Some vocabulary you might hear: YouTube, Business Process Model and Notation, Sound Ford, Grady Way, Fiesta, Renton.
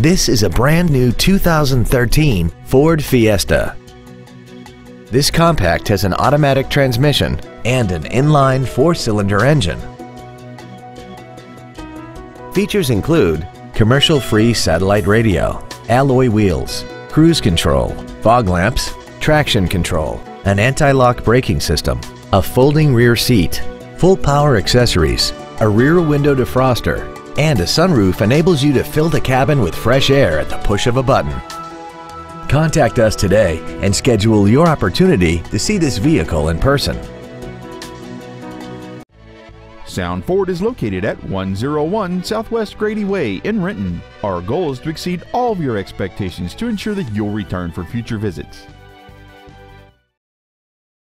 This is a brand new 2013 Ford Fiesta. This compact has an automatic transmission and an inline four-cylinder engine. Features include commercial-free satellite radio, alloy wheels, cruise control, fog lamps, traction control, an anti-lock braking system, a folding rear seat, full power accessories, a rear window defroster, and a sunroof enables you to fill the cabin with fresh air at the push of a button. Contact us today and schedule your opportunity to see this vehicle in person. Sound Ford is located at 101 Southwest Grady Way in Renton. Our goal is to exceed all of your expectations to ensure that you'll return for future visits.